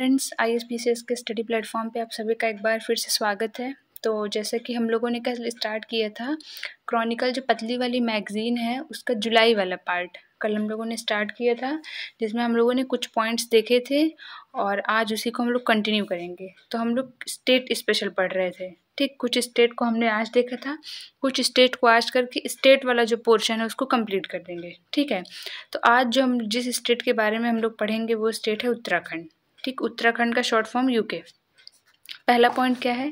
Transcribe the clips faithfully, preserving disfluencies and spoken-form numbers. Friends, I S P C S के study platform पे आप सभी का एक बार फिर से स्वागत है। तो जैसे कि हम लोगों ने कल स्टार्ट किया था क्रॉनिकल, जो पतली वाली मैगज़ीन है, उसका जुलाई वाला पार्ट कल हम लोगों ने स्टार्ट किया था, जिसमें हम लोगों ने कुछ पॉइंट्स देखे थे और आज उसी को हम लोग कंटिन्यू करेंगे। तो हम लोग स्टेट स्पेशल पढ़ रहे थे, ठीक। कुछ स्टेट को हमने आज देखा था, कुछ स्टेट को आज करके स्टेट वाला जो पोर्शन है उसको कंप्लीट कर देंगे, ठीक है। तो आज जो हम जिस स्टेट के बारे में हम लोग पढ़ेंगे वो स्टेट है उत्तराखंड, ठीक। उत्तराखंड का शॉर्ट फॉर्म यूके। पहला पॉइंट क्या है?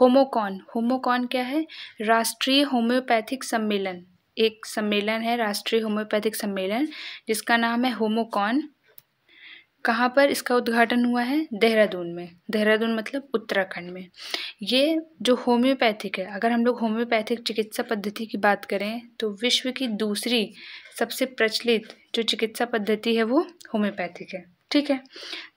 होमोकॉन। होमोकॉन क्या है? राष्ट्रीय होम्योपैथिक सम्मेलन। एक सम्मेलन है, राष्ट्रीय होम्योपैथिक सम्मेलन, जिसका नाम है होमोकॉन। कहाँ पर इसका उद्घाटन हुआ है? देहरादून में। देहरादून मतलब उत्तराखंड में। ये जो होम्योपैथिक है, अगर हम लोग होम्योपैथिक चिकित्सा पद्धति की बात करें तो विश्व की दूसरी सबसे प्रचलित जो चिकित्सा पद्धति है वो होम्योपैथिक है, ठीक है।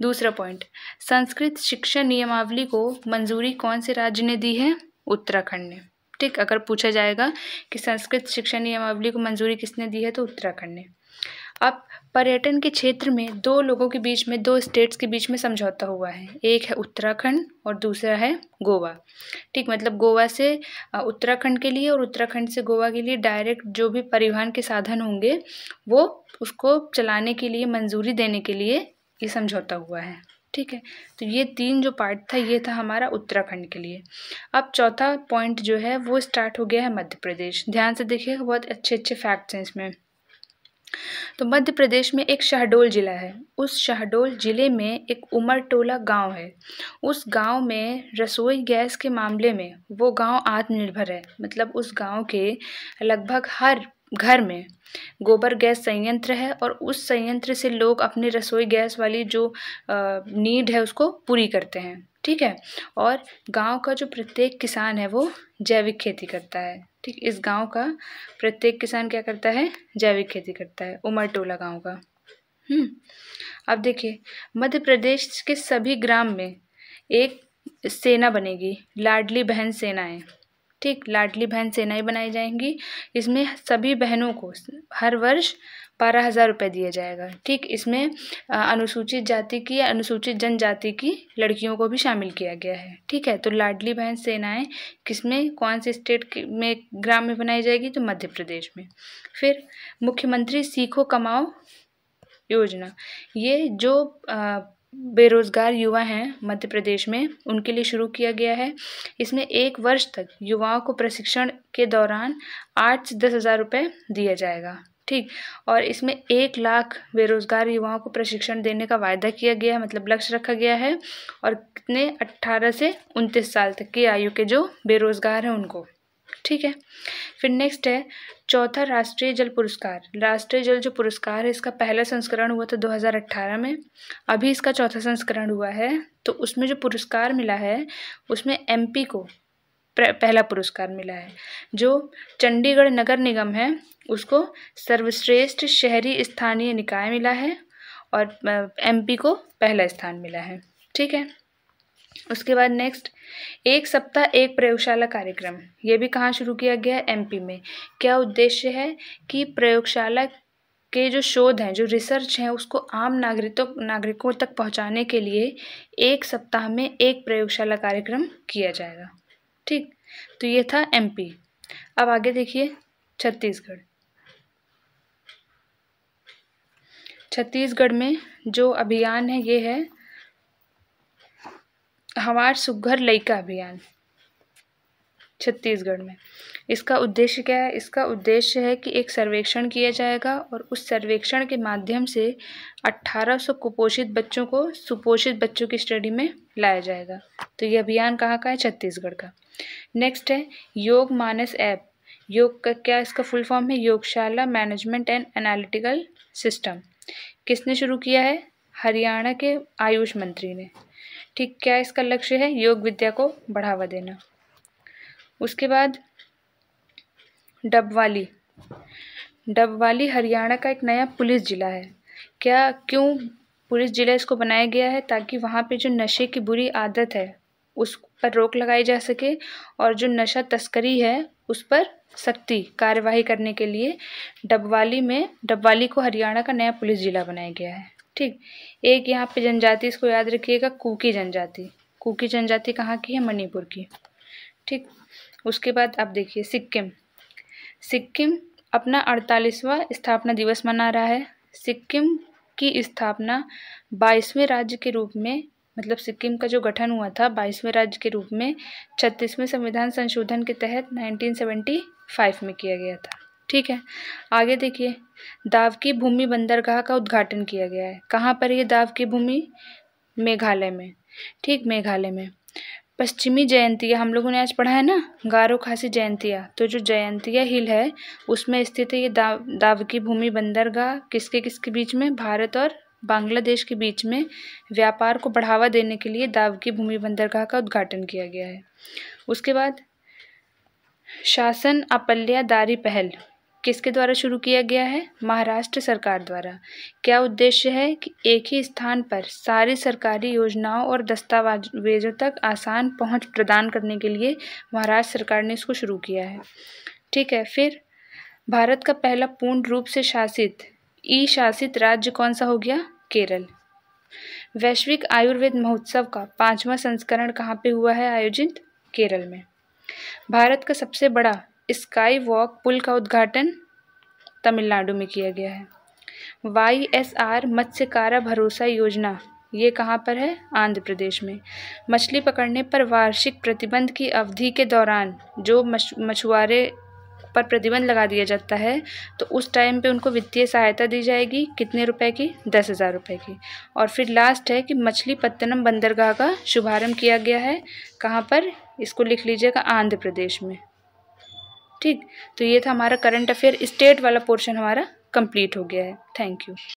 दूसरा पॉइंट, संस्कृत शिक्षा नियमावली को मंजूरी कौन से राज्य ने दी है? उत्तराखंड ने, ठीक। अगर पूछा जाएगा कि संस्कृत शिक्षा नियमावली को मंजूरी किसने दी है तो उत्तराखंड ने। अब पर्यटन के क्षेत्र में दो लोगों के बीच में, दो स्टेट्स के बीच में समझौता हुआ है। एक है उत्तराखंड और दूसरा है गोवा, ठीक। मतलब गोवा से उत्तराखंड के लिए और उत्तराखंड से गोवा के लिए डायरेक्ट जो भी परिवहन के साधन होंगे वो उसको चलाने के लिए मंजूरी देने के लिए ये समझौता हुआ है, ठीक है। तो ये तीन जो पार्ट था ये था हमारा उत्तराखंड के लिए। अब चौथा पॉइंट जो है वो स्टार्ट हो गया है मध्य प्रदेश। ध्यान से देखिएगा, बहुत अच्छे अच्छे फैक्ट्स हैं इसमें। तो मध्य प्रदेश में एक शाहडोल ज़िला है। उस शाहडोल ज़िले में एक उमरटोला गांव है। उस गांव में रसोई गैस के मामले में वो गांव आत्मनिर्भर है। मतलब उस गांव के लगभग हर घर में गोबर गैस संयंत्र है और उस संयंत्र से लोग अपनी रसोई गैस वाली जो नीड है उसको पूरी करते हैं, ठीक है। और गांव का जो प्रत्येक किसान है वो जैविक खेती करता है, ठीक। इस गांव का प्रत्येक किसान क्या करता है? जैविक खेती करता है, उमरटोला गांव का। हम्म अब देखिए, मध्य प्रदेश के सभी ग्राम में एक सेना बनेगी, लाडली बहन सेनाएँ, ठीक। लाडली बहन सेनाएँ बनाई जाएंगी। इसमें सभी बहनों को हर वर्ष बारह हज़ार रुपये दिया जाएगा, ठीक। इसमें अनुसूचित जाति की, अनुसूचित जनजाति की लड़कियों को भी शामिल किया गया है, ठीक है। तो लाडली बहन सेनाएँ किसमें, कौन से स्टेट में, ग्राम में बनाई जाएगी? तो मध्य प्रदेश में। फिर मुख्यमंत्री सीखो कमाओ योजना, ये जो आ, बेरोजगार युवा हैं मध्य प्रदेश में उनके लिए शुरू किया गया है। इसमें एक वर्ष तक युवाओं को प्रशिक्षण के दौरान आठ से दस हज़ार रुपये दिया जाएगा, ठीक। और इसमें एक लाख बेरोजगार युवाओं को प्रशिक्षण देने का वायदा किया गया है, मतलब लक्ष्य रखा गया है। और कितने, अट्ठारह से उनतीस साल तक की आयु के जो बेरोजगार हैं उनको, ठीक है। फिर नेक्स्ट है चौथा, राष्ट्रीय जल पुरस्कार। राष्ट्रीय जल जो पुरस्कार है इसका पहला संस्करण हुआ था दो हज़ार अठारह में, अभी इसका चौथा संस्करण हुआ है। तो उसमें जो पुरस्कार मिला है उसमें एमपी को पहला पुरस्कार मिला है। जो चंडीगढ़ नगर निगम है उसको सर्वश्रेष्ठ शहरी स्थानीय निकाय मिला है और एमपी को पहला स्थान मिला है, ठीक है। उसके बाद नेक्स्ट, एक सप्ताह एक प्रयोगशाला कार्यक्रम, ये भी कहाँ शुरू किया गया है? एमपी में। क्या उद्देश्य है कि प्रयोगशाला के जो शोध हैं, जो रिसर्च हैं, उसको आम नागरिकों नागरिकों तक पहुँचाने के लिए एक सप्ताह में एक प्रयोगशाला कार्यक्रम किया जाएगा, ठीक। तो ये था एमपी। अब आगे देखिए छत्तीसगढ़। छत्तीसगढ़ में जो अभियान है ये है हमार सुघर लड़का अभियान। छत्तीसगढ़ में इसका उद्देश्य क्या है? इसका उद्देश्य है कि एक सर्वेक्षण किया जाएगा और उस सर्वेक्षण के माध्यम से अट्ठारह सौ कुपोषित बच्चों को सुपोषित बच्चों की श्रेणी में लाया जाएगा। तो ये अभियान कहाँ का है? छत्तीसगढ़ का। नेक्स्ट है योग मानस ऐप। योग का क्या इसका फुल फॉर्म है? Yogshala management and analytical system. किसने शुरू किया है? हरियाणा के आयुष मंत्री ने, ठीक। क्या इसका लक्ष्य है? योग विद्या को बढ़ावा देना। उसके बाद डबवाली। डबवाली हरियाणा का एक नया पुलिस ज़िला है। क्या, क्यों पुलिस ज़िला इसको बनाया गया है? ताकि वहाँ पे जो नशे की बुरी आदत है उस पर रोक लगाई जा सके और जो नशा तस्करी है उस पर सख्ती कार्यवाही करने के लिए डबवाली में, डबवाली को हरियाणा का नया पुलिस ज़िला बनाया गया है, ठीक। एक यहाँ पे जनजाति, इसको याद रखिएगा, कुकी जनजाति। कुकी जनजाति कहाँ की है? मणिपुर की। ठीक। उसके बाद आप देखिए सिक्किम। सिक्किम अपना अड़तालीसवां स्थापना दिवस मना रहा है। सिक्किम की स्थापना बाईसवें राज्य के रूप में, मतलब सिक्किम का जो गठन हुआ था बाईसवें राज्य के रूप में छत्तीसवें संविधान संशोधन के तहत उन्नीस सौ पचहत्तर में किया गया था। ठीक है, आगे देखिए डावकी भूमि बंदरगाह का उद्घाटन किया गया है। कहाँ पर ये डावकी भूमि? मेघालय में। ठीक, मेघालय में। पश्चिमी जयंतिया, हम लोगों ने आज पढ़ा है ना, गारो खासी जयंतिया, तो जो जयंतिया हिल है उसमें स्थित है ये दाव डावकी भूमि बंदरगाह। किसके किसके बीच में? भारत और बांग्लादेश के बीच में व्यापार को बढ़ावा देने के लिए डावकी भूमि बंदरगाह का उद्घाटन किया गया है। उसके बाद शासन अपल्या दारी पहल किसके द्वारा शुरू किया गया है? महाराष्ट्र सरकार द्वारा। क्या उद्देश्य है? कि एक ही स्थान पर सारी सरकारी योजनाओं और दस्तावेजों तक आसान पहुंच प्रदान करने के लिए महाराष्ट्र सरकार ने इसको शुरू किया है। ठीक है, फिर भारत का पहला पूर्ण रूप से शासित ई शासित राज्य कौन सा हो गया? केरल। वैश्विक आयुर्वेद महोत्सव का पाँचवा संस्करण कहाँ पे हुआ है आयोजित? केरल में। भारत का सबसे बड़ा स्काई वॉक पुल का उद्घाटन तमिलनाडु में किया गया है। वाई एस आर मत्स्यकारा भरोसा योजना, ये कहाँ पर है? आंध्र प्रदेश में। मछली पकड़ने पर वार्षिक प्रतिबंध की अवधि के दौरान जो मछुआरे पर प्रतिबंध लगा दिया जाता है तो उस टाइम पे उनको वित्तीय सहायता दी जाएगी। कितने रुपए की? दस हज़ार रुपये की। और फिर लास्ट है कि मछली पत्तनम बंदरगाह का शुभारंभ किया गया है कहाँ पर? इसको लिख लीजिएगा, आंध्र प्रदेश में। ठीक, तो ये था हमारा करंट अफेयर स्टेट वाला पोर्शन, हमारा कंप्लीट हो गया है। Thank you.